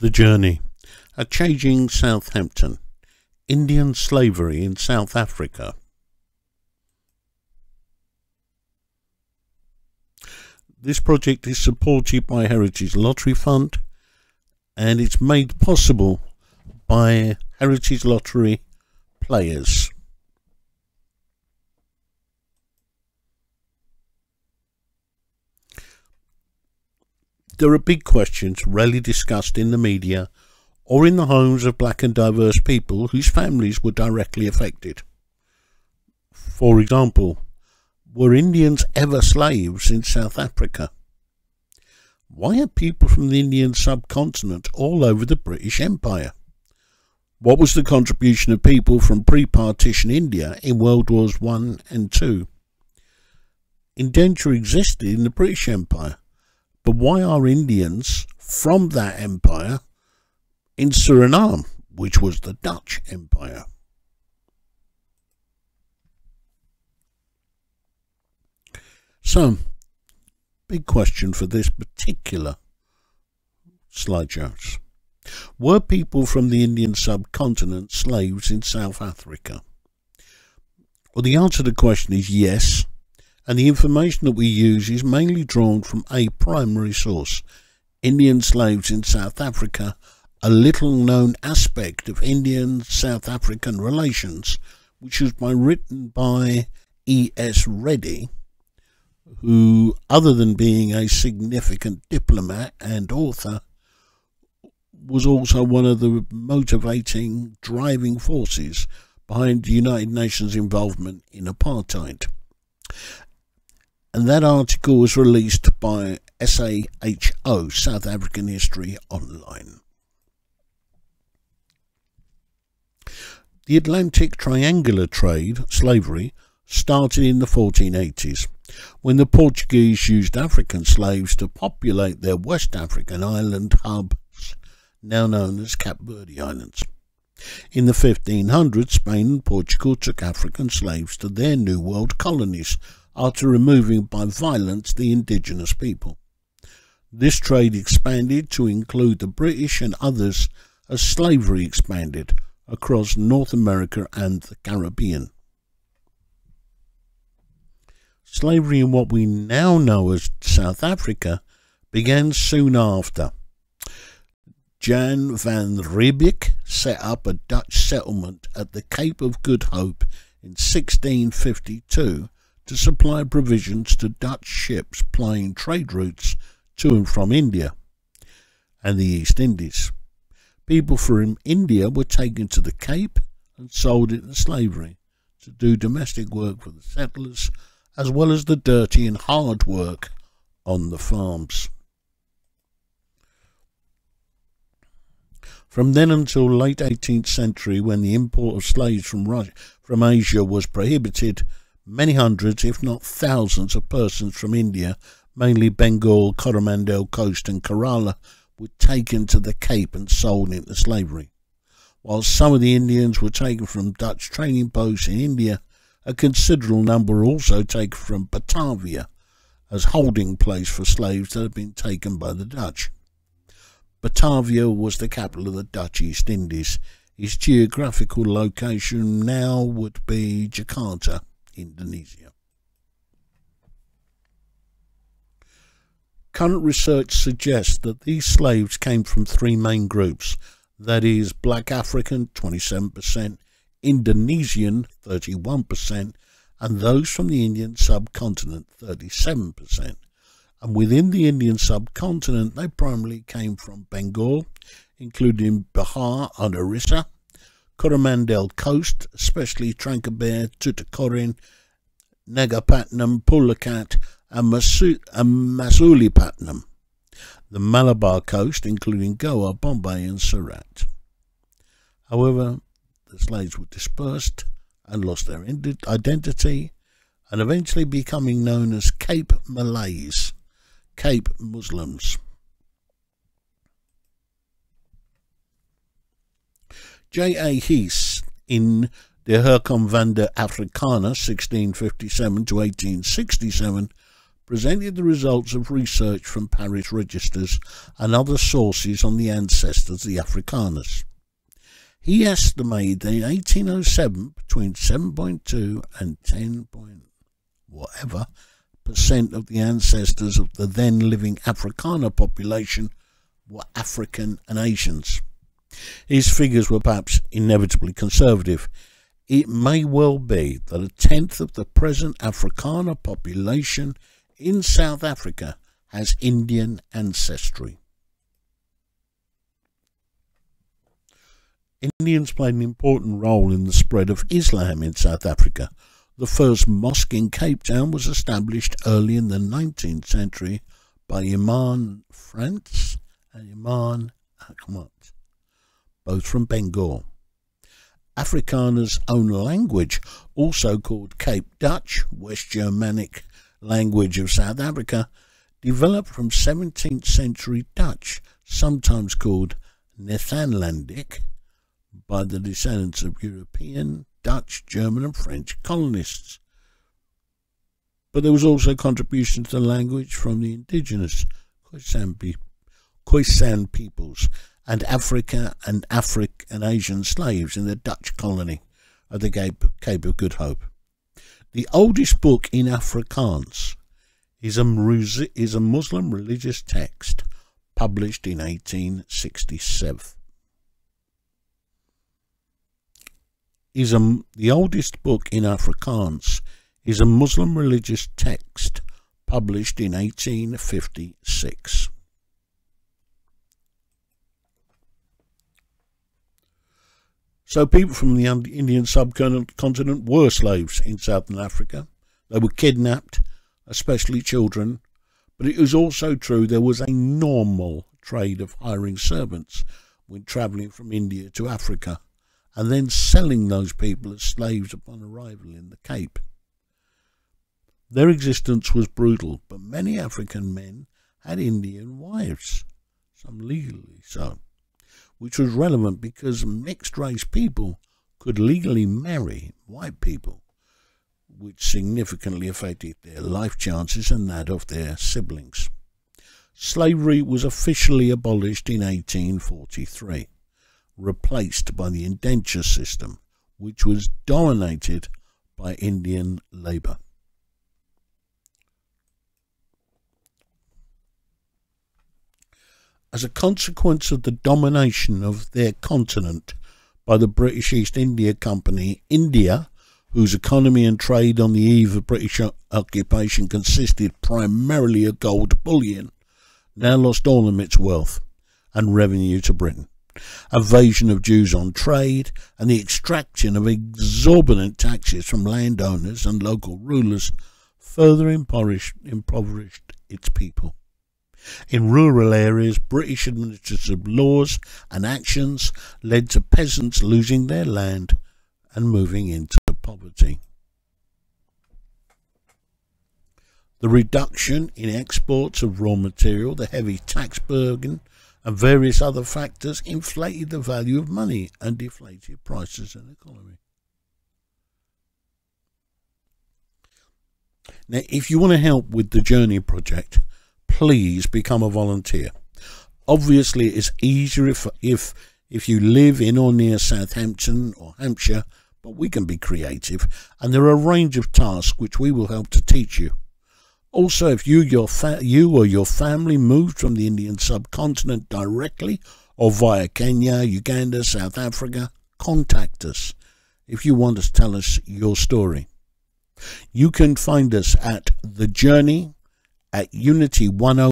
The Journey, A Changing Southampton, Indian Slavery in South Africa. This project is supported by Heritage Lottery Fund, and it's made possible by Heritage Lottery players. There are big questions rarely discussed in the media or in the homes of black and diverse people whose families were directly affected. For example, were Indians ever slaves in South Africa? Why are people from the Indian subcontinent all over the British Empire? What was the contribution of people from pre-partition India in World Wars I and II? Indenture existed in the British Empire. But why are Indians from that empire in Surinam, which was the Dutch Empire? So, big question for this particular slideshows. Were people from the Indian subcontinent slaves in South Africa? Well, the answer to the question is yes. And the information that we use is mainly drawn from a primary source, Indian slaves in South Africa, a little known aspect of Indian-South African relations, which was written by E.S. Reddy, who, other than being a significant diplomat and author, was also one of the motivating, driving forces behind the United Nations involvement in apartheid. And that article was released by SAHO, South African History Online. The Atlantic triangular trade, slavery, started in the 1480s, when the Portuguese used African slaves to populate their West African island hubs, now known as Cape Verde Islands. In the 1500s, Spain and Portugal took African slaves to their New World colonies, after removing by violence the indigenous people. This trade expanded to include the British and others as slavery expanded across North America and the Caribbean. Slavery in what we now know as South Africa began soon after. Jan van Riebeeck set up a Dutch settlement at the Cape of Good Hope in 1652 to supply provisions to Dutch ships plying trade routes to and from India and the East Indies. People from India were taken to the Cape and sold into slavery to do domestic work for the settlers, as well as the dirty and hard work on the farms. From then until late 18th century, when the import of slaves from Asia was prohibited, many hundreds, if not thousands, of persons from India, mainly Bengal, Coromandel Coast and Kerala, were taken to the Cape and sold into slavery. While some of the Indians were taken from Dutch trading posts in India, a considerable number were also taken from Batavia as holding place for slaves that had been taken by the Dutch. Batavia was the capital of the Dutch East Indies. Its geographical location now would be Jakarta, Indonesia. Current research suggests that these slaves came from three main groups, that is, black African 27%, Indonesian 31%, and those from the Indian subcontinent 37%. And within the Indian subcontinent, they primarily came from Bengal, including Bihar and Orissa, Coromandel Coast, especially Tranquebar, Tuticorin, Nagapatnam, Pulakat and Masulipatnam, the Malabar Coast, including Goa, Bombay and Surat. However, the slaves were dispersed and lost their identity, and eventually becoming known as Cape Malays, Cape Muslims. J. A. Hees, in De Herkom van der Afrikaner, 1657 to 1867, presented the results of research from parish registers and other sources on the ancestors of the Afrikaners. He estimated that in 1807 between 7.2 and 10. Whatever percent of the ancestors of the then living Afrikaner population were African and Asians. His figures were perhaps inevitably conservative. It may well be that a tenth of the present Afrikaner population in South Africa has Indian ancestry. Indians played an important role in the spread of Islam in South Africa. The first mosque in Cape Town was established early in the 19th century by Imam France and Imam Ahmad, both from Bengal. Afrikaner's own language, also called Cape Dutch, West Germanic language of South Africa, developed from 17th century Dutch, sometimes called Netherlandic, by the descendants of European, Dutch, German and French colonists. But there was also contributions to the language from the indigenous Khoisan peoples and African and Asian slaves in the Dutch colony at the Cape of Good Hope. The oldest book in Afrikaans is a Muslim religious text published in 1867. The oldest book in Afrikaans is a Muslim religious text published in 1856. So people from the Indian subcontinent were slaves in Southern Africa. They were kidnapped, especially children, but it was also true there was a normal trade of hiring servants when travelling from India to Africa, and then selling those people as slaves upon arrival in the Cape. Their existence was brutal, but many African men had Indian wives, some legally so, which was relevant because mixed-race people could legally marry white people, which significantly affected their life chances and that of their siblings. Slavery was officially abolished in 1843. Replaced by the indenture system, which was dominated by Indian labour. As a consequence of the domination of their continent by the British East India Company, India, whose economy and trade on the eve of British occupation consisted primarily of gold bullion, now lost all of its wealth and revenue to Britain. Evasion of dues on trade and the extraction of exorbitant taxes from landowners and local rulers further impoverished its people. In rural areas, British administrative laws and actions led to peasants losing their land and moving into poverty. The reduction in exports of raw material, the heavy tax burden, and various other factors inflated the value of money and deflated prices and economy. Now, if you want to help with the Journey project, please become a volunteer. Obviously, it's easier if you live in or near Southampton or Hampshire, but we can be creative, and there are a range of tasks which we will help to teach you. Also, if you or your family moved from the Indian subcontinent directly or via Kenya, Uganda, South Africa, contact us if you want to tell us your story. You can find us at The Journey, at Unity 10.